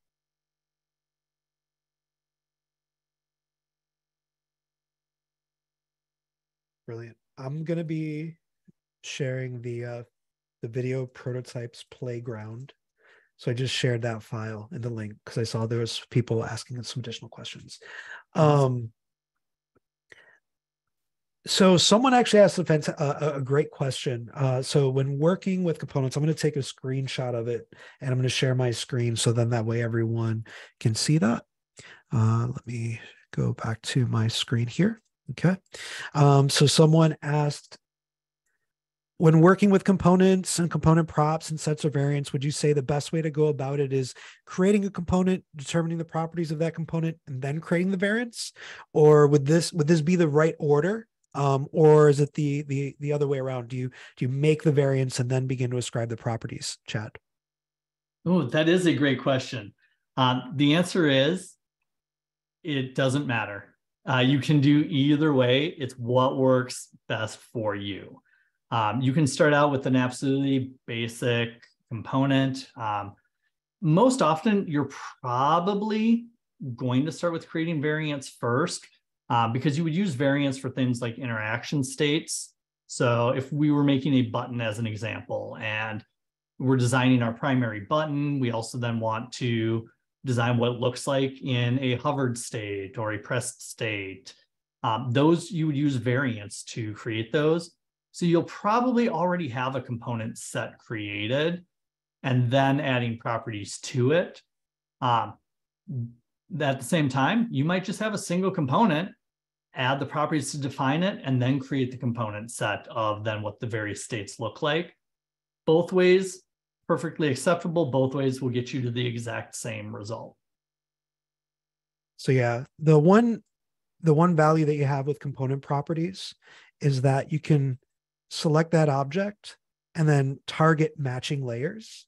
Brilliant. I'm going to be sharing the video prototypes playground. So I just shared that file and the link because I saw there was people asking some additional questions. So someone actually asked a great question. So when working with components, I'm going to take a screenshot of it and I'm going to share my screen. So then that way everyone can see that. Let me go back to my screen here. Okay. So someone asked, when working with components and component props and sets of variants, would you say the best way to go about it is creating a component, determining the properties of that component, and then creating the variants? Or would this be the right order? Or is it the other way around? Do you make the variants and then begin to ascribe the properties, Chad? Oh, that is a great question. The answer is it doesn't matter. You can do either way. It's what works best for you. You can start out with an absolutely basic component. Most often, you're probably going to start with creating variants first, because you would use variants for things like interaction states. So if we were making a button as an example, and we're designing our primary button, we also then want to design what it looks like in a hovered state or a pressed state. Those you would use variants to create those. So you'll probably already have a component set created and then adding properties to it. At the same time, you might just have a single component, add the properties to define it, and then create the component set of then what the various states look like. Both ways, perfectly acceptable. Both ways will get you to the exact same result. So yeah, the one value that you have with component properties is that you can select that object and then target matching layers.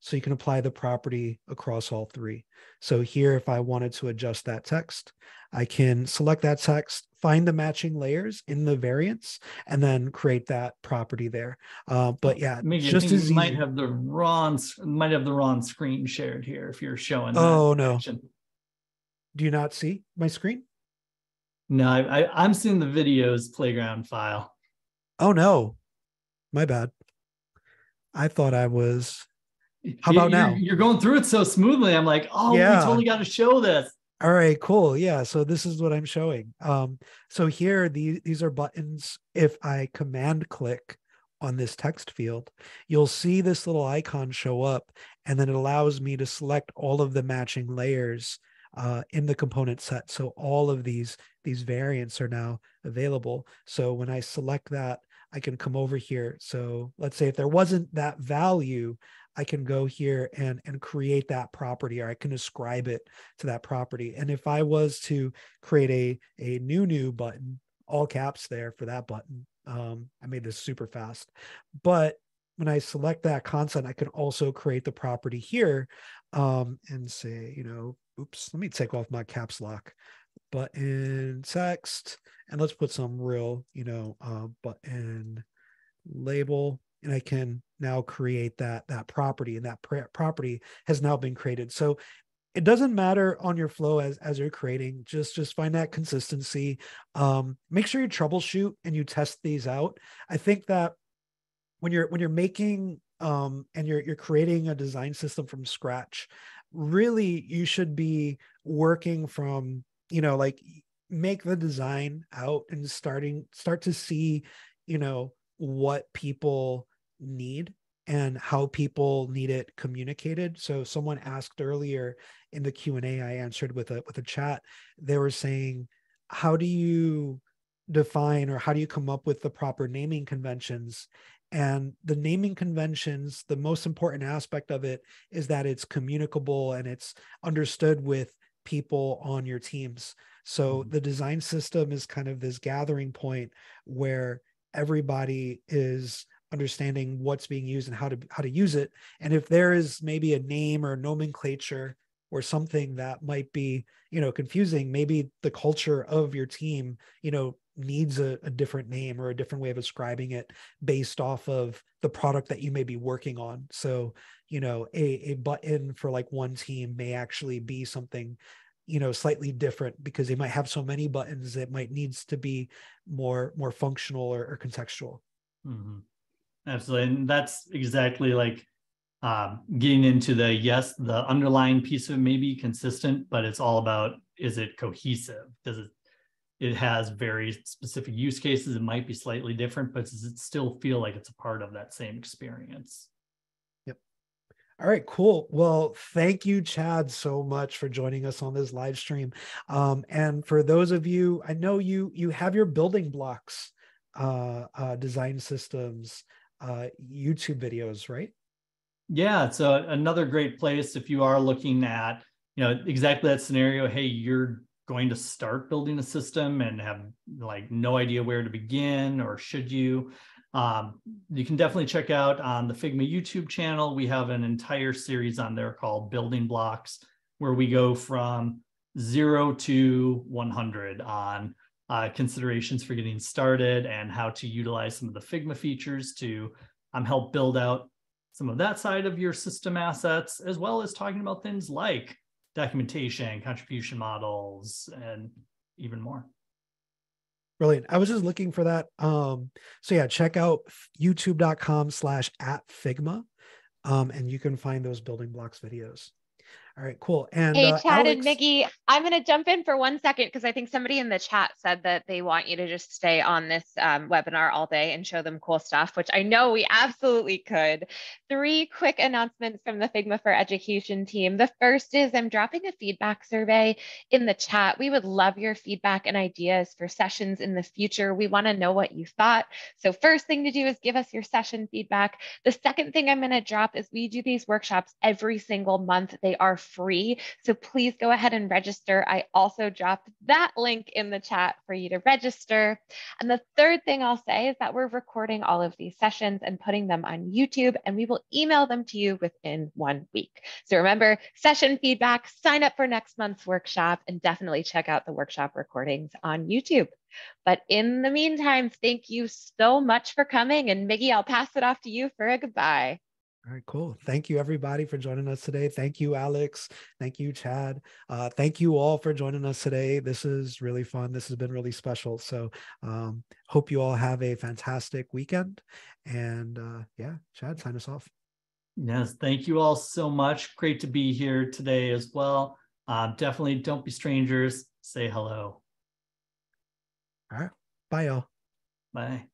So you can apply the property across all three. So here, if I wanted to adjust that text, I can select that text, find the matching layers in the variants, and then create that property there. But yeah, Miggy, just as you might have the wrong screen shared here if you're showing. Oh no! Action. Do you not see my screen? No, I'm seeing the videos playground file. Oh no, my bad. I thought I was. How about now? You're going through it so smoothly. I'm like, oh, yeah. We totally got to show this. All right, cool. Yeah, so this is what I'm showing. So here, these are buttons. If I command click on this text field, you'll see this little icon show up, and then it allows me to select all of the matching layers in the component set. So all of these variants are now available. So when I select that, I can come over here. So let's say if there wasn't that value, I can go here and create that property, or I can ascribe it to that property. And if I was to create a new button, all caps there for that button, I made this super fast. But when I select that content, I can also create the property here and say, oops, let me take off my caps lock button text, and let's put some real, button label. And I can now create that property, and that property has now been created. So it doesn't matter on your flow as you're creating, just find that consistency. Make sure you troubleshoot and you test these out. I think that when you're making and you're creating a design system from scratch, really you should be working from, make the design out and start to see, what people need and how people need it communicated. So someone asked earlier in the Q&A, I answered with a chat, they were saying, how do you define, or how do you come up with the proper naming conventions? And the naming conventions, the most important aspect of it is that it's communicable and it's understood with people on your teams. So the design system is kind of this gathering point where everybody is understanding what's being used and how to use it. And if there is maybe a name or nomenclature or something that might be, confusing, maybe the culture of your team, needs a different name or a different way of ascribing it based off of the product that you may be working on. So, a button for like one team may actually be something, slightly different, because they might have so many buttons that might needs to be more functional or contextual. Mm-hmm. Absolutely. And that's exactly like getting into the underlying piece of it may be consistent, but it's all about, is it cohesive? Does it has very specific use cases. It might be slightly different, but does it still feel like it's a part of that same experience? All right, cool. Well, thank you, Chad, so much for joining us on this live stream. And for those of you, I know you have your building blocks, design systems, YouTube videos, right? Yeah, it's another great place if you are looking at, exactly that scenario. Hey, you're going to start building a system and have no idea where to begin, or should you? You can definitely check out on the Figma YouTube channel. We have an entire series on there called Building Blocks, where we go from 0 to 100 on considerations for getting started and how to utilize some of the Figma features to help build out some of that side of your system assets, as well as talking about things like documentation, contribution models, and even more. Brilliant. I was just looking for that. So yeah, check out youtube.com/@Figma. And you can find those building blocks videos. All right, cool. And hey, Chad Alex, and Miggy, I'm going to jump in for 1 second, because I think somebody in the chat said that they want you to just stay on this webinar all day and show them cool stuff, which I know we absolutely could. 3 quick announcements from the Figma for Education team. The first is I'm dropping a feedback survey in the chat. We would love your feedback and ideas for sessions in the future. We want to know what you thought. So first thing to do is give us your session feedback. The second thing I'm going to drop is we do these workshops every single month. They are free. So please go ahead and register. I also dropped that link in the chat for you to register. And the third thing I'll say is that we're recording all of these sessions and putting them on YouTube, and we will email them to you within 1 week. So remember, session feedback, sign up for next month's workshop, and definitely check out the workshop recordings on YouTube. But in the meantime, thank you so much for coming. And Miggy, I'll pass it off to you for a goodbye. All right, cool. Thank you, everybody, for joining us today. Thank you, Alex. Thank you, Chad. Thank you all for joining us today. This is really fun. This has been really special. So hope you all have a fantastic weekend. And yeah, Chad, sign us off. Yes, thank you all so much. Great to be here today as well. Definitely don't be strangers. Say hello. All right. Bye, y'all. Bye.